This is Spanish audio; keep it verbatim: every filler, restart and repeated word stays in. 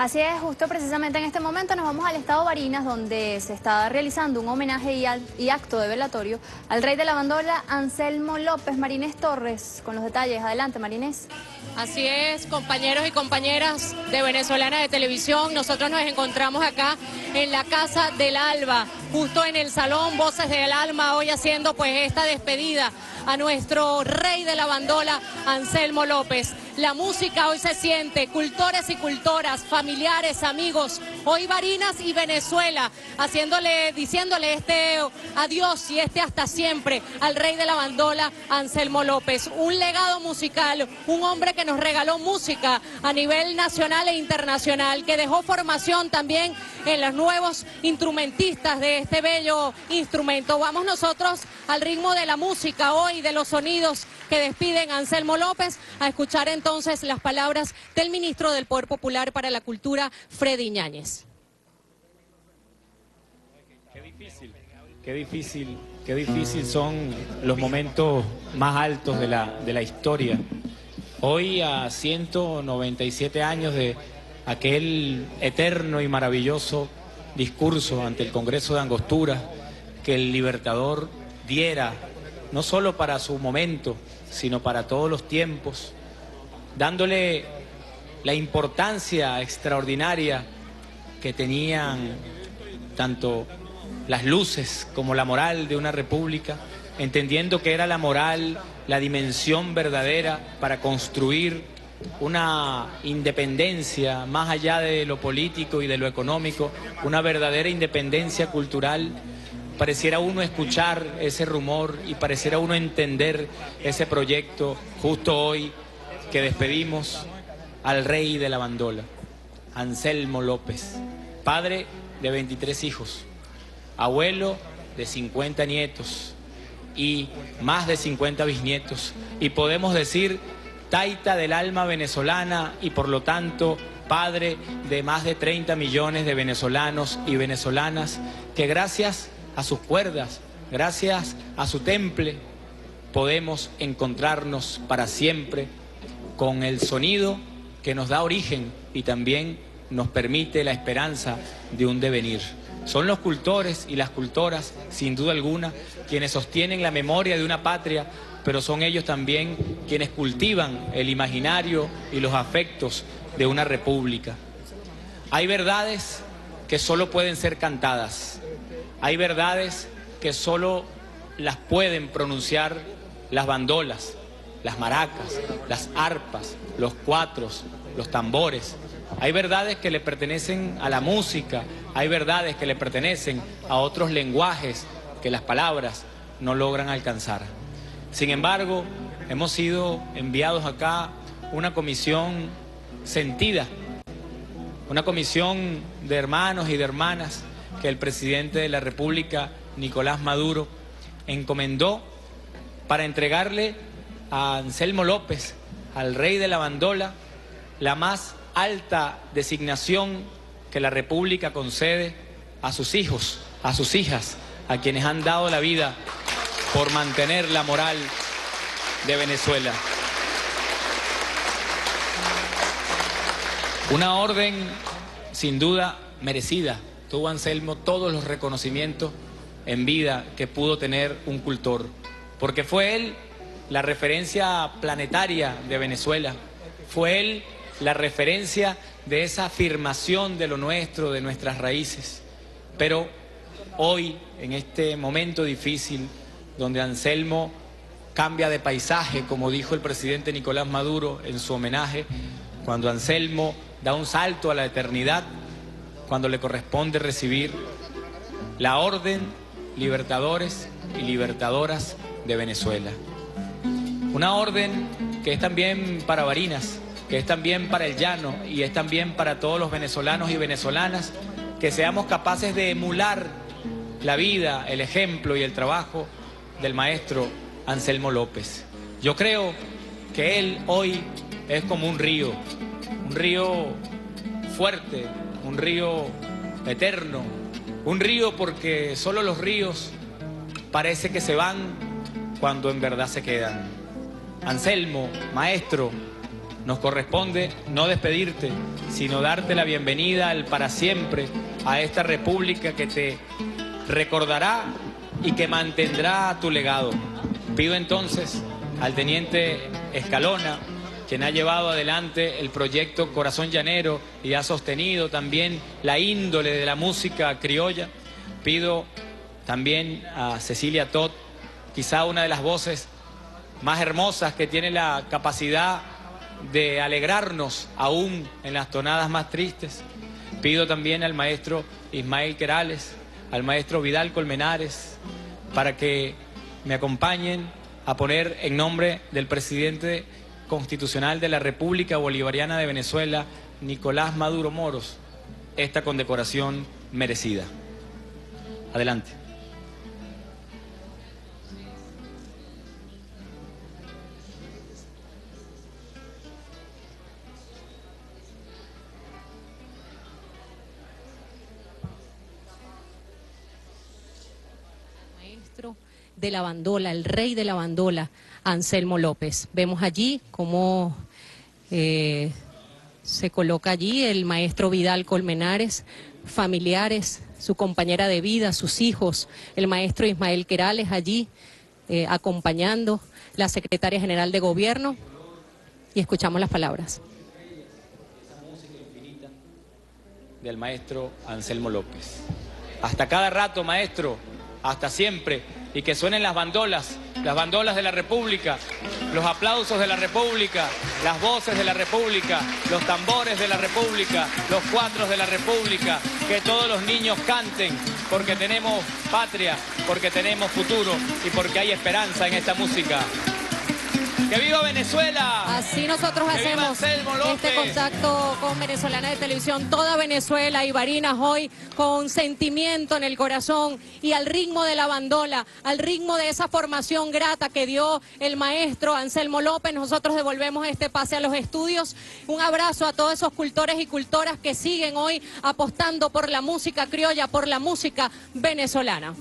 Así es, justo precisamente en este momento nos vamos al estado Barinas, donde se está realizando un homenaje y, al, y acto de velatorio al rey de la bandola, Anselmo López. Marinés Torres, con los detalles. Adelante, Marinés. Así es, compañeros y compañeras de Venezolana de Televisión, nosotros nos encontramos acá en la Casa del Alba, justo en el Salón Voces del Alma, hoy haciendo pues esta despedida a nuestro rey de la bandola, Anselmo López. La música hoy se siente, cultores y cultoras, familiares, amigos, hoy Barinas y Venezuela, haciéndole, diciéndole este adiós y este hasta siempre al rey de la bandola, Anselmo López. Un legado musical, un hombre que nos regaló música a nivel nacional e internacional, que dejó formación también en los nuevos instrumentistas de este bello instrumento. Vamos nosotros al ritmo de la música hoy, de los sonidos que despiden a Anselmo López, a escuchar entonces las palabras del ministro del Poder Popular para la Cultura, Freddy Ñáñez. Qué difícil, qué difícil, qué difícil son los momentos más altos de la, de la historia. Hoy, a ciento noventa y siete años de aquel eterno y maravilloso discurso ante el Congreso de Angostura que el Libertador diera, no solo para su momento, sino para todos los tiempos, dándole la importancia extraordinaria que tenían tanto las luces como la moral de una república, entendiendo que era la moral la dimensión verdadera para construir una independencia más allá de lo político y de lo económico, una verdadera independencia cultural. Pareciera uno escuchar ese rumor y pareciera uno entender ese proyecto justo hoy que despedimos al rey de la bandola, Anselmo López, padre de veintitrés hijos, abuelo de cincuenta nietos y más de cincuenta bisnietos, y podemos decir taita del alma venezolana y por lo tanto padre de más de treinta millones de venezolanos y venezolanas que gracias a sus cuerdas, gracias a su temple, podemos encontrarnos para siempre con el sonido que nos da origen y también nos permite la esperanza de un devenir. Son los cultores y las cultoras, sin duda alguna, quienes sostienen la memoria de una patria, pero son ellos también quienes cultivan el imaginario y los afectos de una república. Hay verdades que solo pueden ser cantadas, hay verdades que solo las pueden pronunciar las bandolas, las maracas, las arpas, los cuatros, los tambores. Hay verdades que le pertenecen a la música, hay verdades que le pertenecen a otros lenguajes que las palabras no logran alcanzar. Sin embargo, hemos sido enviados acá una comisión sentida, una comisión de hermanos y de hermanas que el presidente de la República, Nicolás Maduro, encomendó para entregarle a Anselmo López, al rey de la bandola, la más alta designación que la República concede a sus hijos, a sus hijas, a quienes han dado la vida por mantener la moral de Venezuela. Una orden sin duda merecida. Tuvo Anselmo todos los reconocimientos en vida que pudo tener un cultor, porque fue él la referencia planetaria de Venezuela, fue él la referencia de esa afirmación de lo nuestro, de nuestras raíces. Pero hoy, en este momento difícil, donde Anselmo cambia de paisaje, como dijo el presidente Nicolás Maduro en su homenaje, cuando Anselmo da un salto a la eternidad, cuando le corresponde recibir la Orden Libertadores y Libertadoras de Venezuela. Una orden que es también para Barinas, que es también para el llano y es también para todos los venezolanos y venezolanas, que seamos capaces de emular la vida, el ejemplo y el trabajo del maestro Anselmo López. Yo creo que él hoy es como un río, un río fuerte, un río eterno, un río porque solo los ríos parece que se van cuando en verdad se quedan. Anselmo, maestro, Nos corresponde no despedirte, sino darte la bienvenida al para siempre a esta república que te recordará y que mantendrá tu legado. Pido entonces al Teniente Escalona, quien ha llevado adelante el proyecto Corazón Llanero y ha sostenido también la índole de la música criolla. Pido también a Cecilia Todd, quizá una de las voces más hermosas que tiene la capacidad de alegrarnos aún en las tonadas más tristes. Pido también al maestro Ismael Querales, al maestro Vidal Colmenares, para que me acompañen a poner en nombre del presidente constitucional de la República Bolivariana de Venezuela, Nicolás Maduro Moros, esta condecoración merecida. Adelante. De la bandola, el rey de la bandola, Anselmo López. Vemos allí cómo eh, se coloca allí el maestro Vidal Colmenares, familiares, su compañera de vida, sus hijos, el maestro Ismael Querales allí eh, acompañando, la secretaria general de gobierno, y escuchamos las palabras. Esa música infinita del maestro Anselmo López. Hasta cada rato, maestro, hasta siempre. Y que suenen las bandolas, las bandolas de la República, los aplausos de la República, las voces de la República, los tambores de la República, los cuatros de la República, que todos los niños canten, porque tenemos patria, porque tenemos futuro y porque hay esperanza en esta música. ¡Que viva Venezuela! Así nosotros hacemos este contacto con Venezolana de Televisión. Toda Venezuela y Barinas hoy con sentimiento en el corazón y al ritmo de la bandola, al ritmo de esa formación grata que dio el maestro Anselmo López. Nosotros devolvemos este pase a los estudios. Un abrazo a todos esos cultores y cultoras que siguen hoy apostando por la música criolla, por la música venezolana.